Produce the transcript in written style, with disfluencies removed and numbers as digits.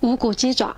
无骨鸡爪。